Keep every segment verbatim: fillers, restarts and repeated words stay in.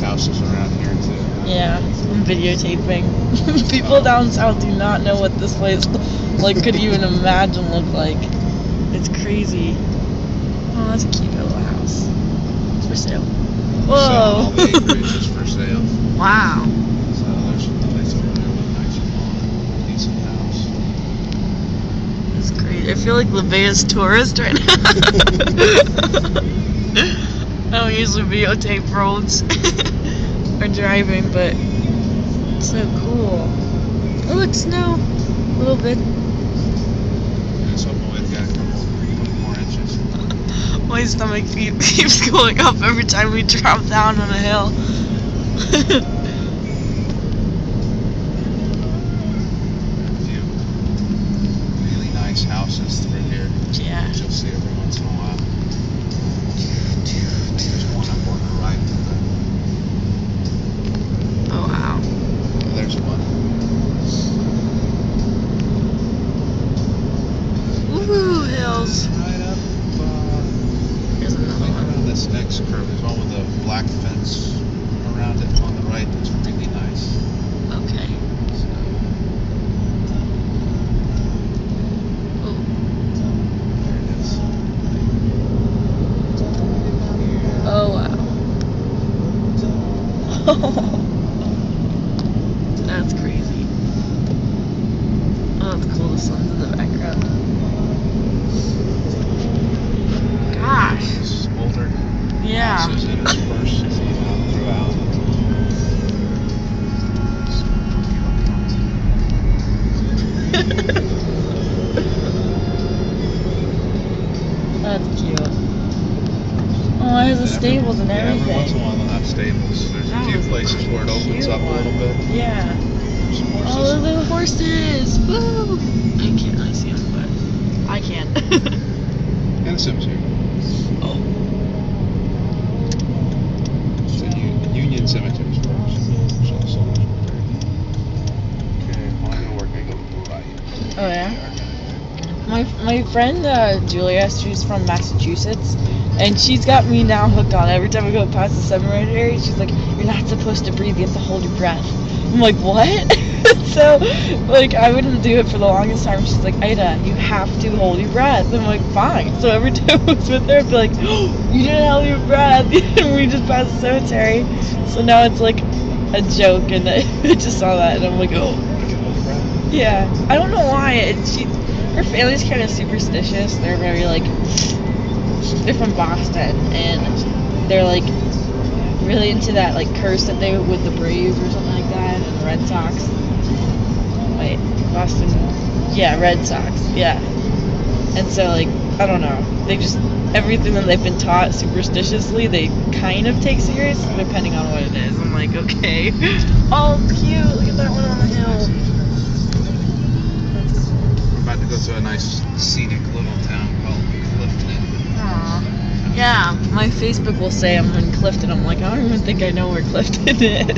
nice houses around here too. Yeah, videotaping. People um, down south do not know what this place like could even imagine look like. It's crazy. Oh, that's a cute little house. It's for sale. Whoa. So all the acreage is for sale. Wow. So there's some place over there with a nice lawn, decent house. That's great. I feel like La Vea's tourist right now. I don't usually videotape roads or driving, but it's so cool. Oh, look, snow. A little bit. My stomach keeps going up every time we drop down on a hill. Really nice houses through here. Yeah. You'll see every once in a while. There's one up on the right. Oh wow. There's one. Woohoo, hills. This next curve is one with a black fence around it on the right. That's really nice. Okay. So. Oh. There it is. Oh wow. That's crazy. Oh, it's cool. The sun's in the background. Gosh. Yeah. Houses interspersed throughout. That's cute. Oh, it has a stables and everything. Yeah, every once in a while they'll have stables. There's that a few places where it opens up one. a little bit. Yeah. There's some horses. Oh, the horses! Woo! I can't really see them, but I can. And Sims here. Oh. Union Cemetery is where there's also much more there. Okay, when I go to work, I go to the right. Oh, yeah? My, my friend, uh, Julius, she's from Massachusetts, and she's got me now hooked on. Every time I go past the cemetery, she's like, you're not supposed to breathe, you have to hold your breath. I'm like, what? So, like, I wouldn't do it for the longest time. She's like, Ida, you have to hold your breath. I'm like, fine. So every time I was with her, I'd be like, oh, you didn't hold your breath. And we just passed the cemetery. So now it's like a joke, and I just saw that, and I'm like, oh. Yeah. I don't know why. It, she, her family's kind of superstitious. They're very, like, they're from Boston, and they're, like, really into that, like, curse that they with the Braves or something like that, and the Red Sox. Wait, Boston, yeah, Red Sox, yeah. And so, like, I don't know, they just, everything that they've been taught superstitiously, they kind of take serious, depending on what it is. I'm like, okay. Oh, cute, look at that one on the hill. We're about to go to a nice, scenic little town called Clifton. Aww. Yeah, my Facebook will say I'm in Clifton. I'm like, I don't even think I know where Clifton is.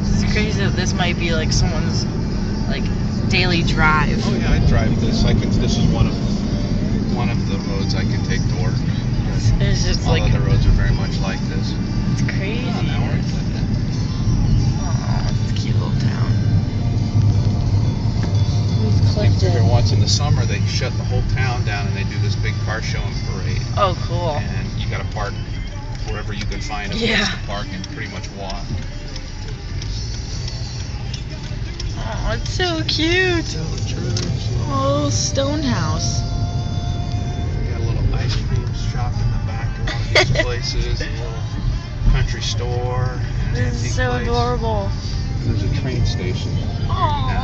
It's crazy that this might be like someone's like daily drive. Oh yeah, I drive this. I could, this is one of one of the roads I can take to work. It's, it's just all like other roads are very much like this. It's crazy. Oh, now we're in Clifton. Town. I think every once in the summer they shut the whole town down and they do this big car show and parade. Oh, cool. And you gotta park wherever you can find a yeah. place to park and pretty much walk. Oh, it's so cute. Oh, stone house. Yeah, got a little ice cream shop in the back of one of these places, a little country store. This is so place. adorable. There's a train station. Aww.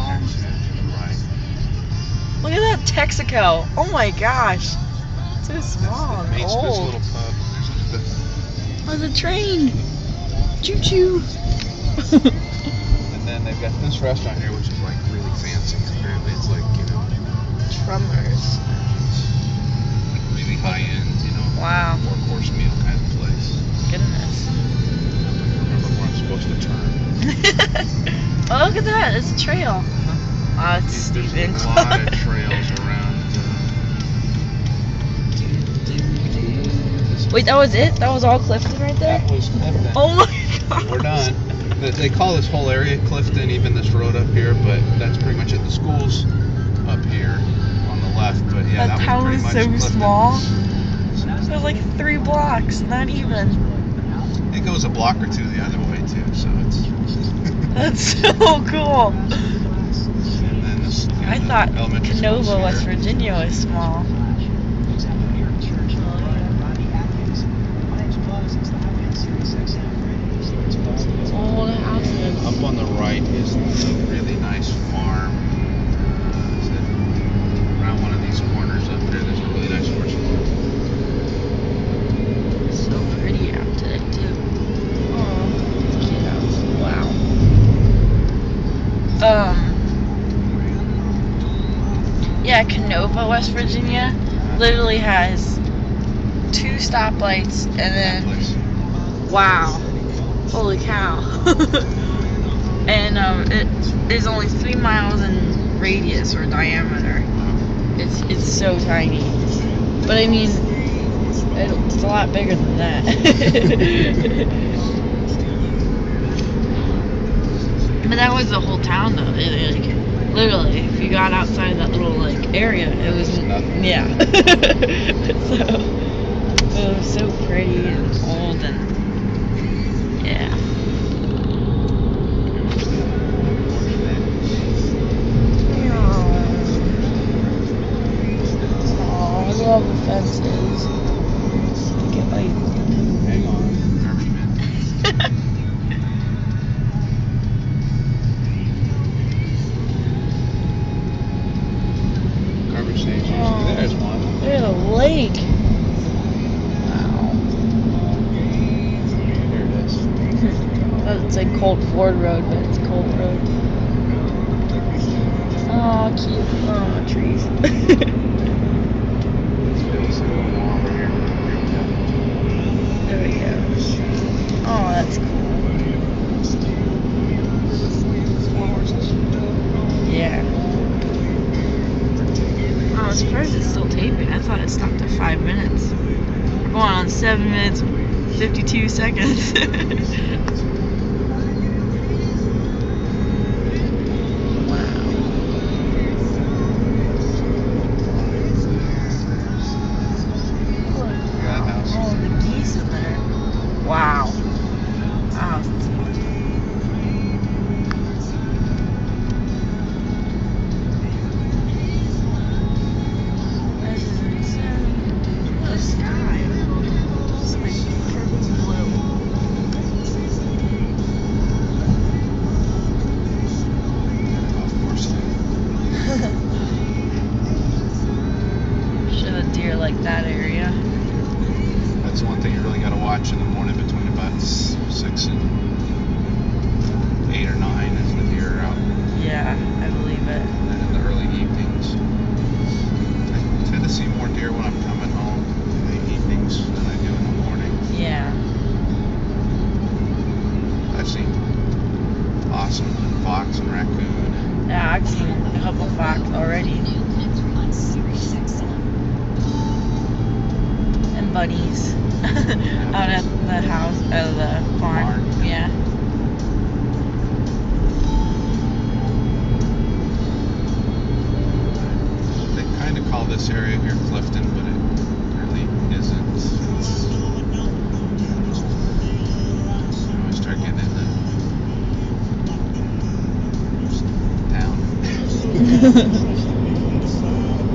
Look at that Texaco. Oh my gosh. It's so small and old. This little pub. Oh, the train. Choo choo. And then they've got this restaurant here, which is like really fancy. Apparently it's like, you know. Trummers. Like really high end, you know. Wow. Four course meal kind of place. Goodness. I don't remember where I'm supposed to turn. Oh, look at that, it's a trail. lot, dude, Steven. There's a lot of trails around. Uh... Wait, that was it? That was all Clifton right there? That was Clifton. Oh my god. We're done. They call this whole area Clifton, even this road up here, but that's pretty much it. The school's up here on the left, but yeah, that, that town was pretty much so small. There's like three blocks, not even. It goes a block or two the other way too, so it's. That's so cool. And then this, you know, I thought Canova, West Virginia, was small. Oh, the houses. Up on the right is a really nice farm. Around one of these corners up there, there's a really nice horse farm. It's so pretty out today too. Um, yeah, Canova, West Virginia literally has two stoplights and then, wow, holy cow. And um, it is only three miles in radius or diameter. It's, it's so tiny. But I mean, it's a lot bigger than that. But that was the whole town, though. It, like, literally, if you got outside that little like area, it was nothing. Yeah. So it was so pretty and old and yeah. Aww. Aww, I love the fences. Get my. Hang on. Lake. Wow. There it is. Oh, it's like Colt Ford Road, but it's Colt Road. Oh, cute. Oh, trees. There we go. Oh, that's cool. Yeah. I'm surprised it's still taping. I thought it stopped at five minutes. We're going on seven minutes, fifty-two seconds. Wow. Oh, the geese in there. Wow. Wow.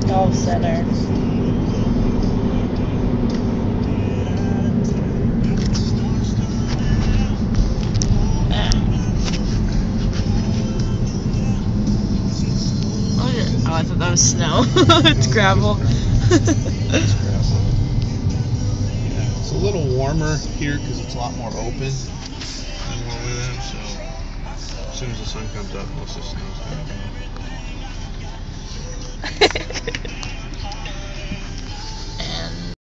Golf center. Oh, yeah. Oh, I thought that was snow. It's gravel. It's gravel. Yeah, it's a little warmer here because it's a lot more open than where we live. So as soon as the sun comes up, most of the snow's gone.